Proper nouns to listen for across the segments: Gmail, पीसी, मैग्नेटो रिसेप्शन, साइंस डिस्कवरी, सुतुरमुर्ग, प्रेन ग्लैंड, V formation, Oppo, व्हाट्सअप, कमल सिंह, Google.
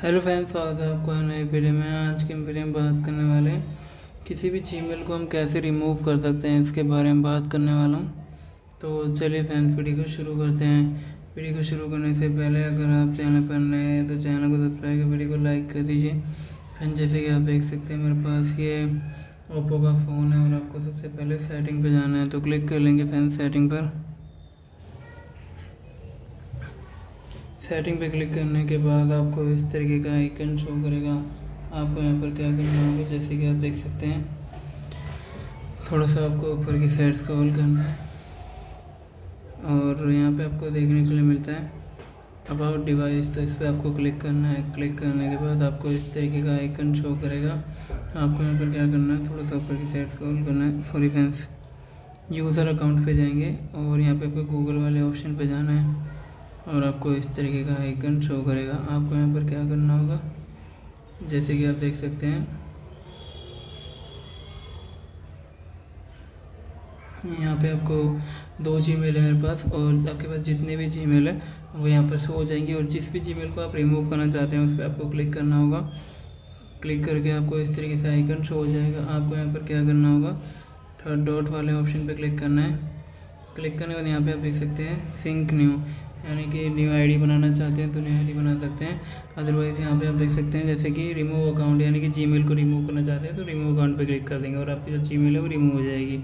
Hello friends, स्वागत है आपको नए वीडियो में। आज के वीडियो में बात करने वाले हैं किसी भी जीमेल को हम कैसे रिमूव कर सकते हैं, इसके बारे में बात करने वाला हूँ। तो चलिए फ्रेंड्स, वीडियो को शुरू करते हैं। वीडियो को शुरू करने से पहले अगर आप चैनल पर नए हैं तो चैनल को सब्सक्राइब कर वीडियो को लाइक कर दीजिए। फ्रेंड, जैसे कि आप देख सकते हैं मेरे पास ये ओप्पो का फ़ोन है और आपको सबसे पहले सेटिंग पर जाना है, तो क्लिक कर लेंगे फ्रेंड सेटिंग पर। सेटिंग पे क्लिक करने के बाद आपको इस तरीके का आइकन शो करेगा। आपको यहाँ पर क्या करना होगा, जैसे कि आप देख सकते हैं, थोड़ा सा आपको ऊपर की साइड स्क्रॉल करना है और यहाँ पे आपको देखने के लिए मिलता है अबाउट डिवाइस, तो इस पर आपको क्लिक करना है। क्लिक करने के बाद आपको इस तरीके का आइकन शो करेगा। आपको यहाँ पर क्या करना है, थोड़ा सा ऊपर की साइड स्क्रॉल करना है। सॉरी फ्रेंड्स, यूज़र अकाउंट पर जाएंगे और यहाँ पर आपको गूगल वाले ऑप्शन पर जाना है और आपको इस तरीके का आइकन शो करेगा। आपको यहाँ पर क्या करना होगा, जैसे कि आप देख सकते हैं यहाँ पे आपको दो जीमेल है मेरे पास और आपके पास जितने भी जीमेल है वो यहाँ पर शो हो जाएंगी। और जिस भी जीमेल को आप रिमूव करना चाहते हैं उस पर आपको क्लिक करना होगा। क्लिक करके आपको इस तरीके से आइकन शो हो जाएगा। आपको यहाँ पर क्या करना होगा, थर्ड डॉट वाले ऑप्शन पर क्लिक करना है। क्लिक करने के बाद यहाँ पे आप देख सकते हैं सिंक न्यू, यानी कि न्यू आईडी बनाना चाहते हैं तो न्यू आईडी बना सकते हैं। अदरवाइज़ यहाँ पे आप देख सकते हैं, जैसे कि रिमूव अकाउंट, यानी कि जीमेल को रिमूव करना चाहते हैं तो रिमूव अकाउंट पे क्लिक कर देंगे और आपकी जो जीमेल है वो रिमूव हो जाएगी।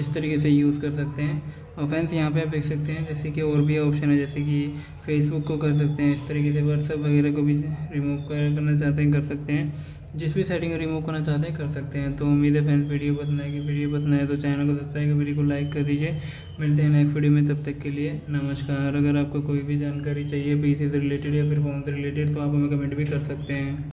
इस तरीके से यूज़ कर सकते हैं। और फ्रेंड्स, यहाँ पे आप देख सकते हैं जैसे कि और भी ऑप्शन है, जैसे कि फेसबुक को कर सकते हैं, इस तरीके से व्हाट्सअप वगैरह को भी रिमूव करना चाहते हैं कर सकते हैं। जिस भी सेटिंग को रिमूव करना चाहते हैं कर सकते हैं। तो उम्मीद है फ्रेंड्स वीडियो पसंद आएगी। वीडियो पसंद आए तो चैनल को सब्सक्राइब कर वीडियो को लाइक कर दीजिए। मिलते हैं नेक्स्ट वीडियो में, तब तक के लिए नमस्कार। अगर आपको कोई भी जानकारी चाहिए पीसी से रिलेटेड या फिर फोन से रिलेटेड तो आप हमें कमेंट भी कर सकते हैं।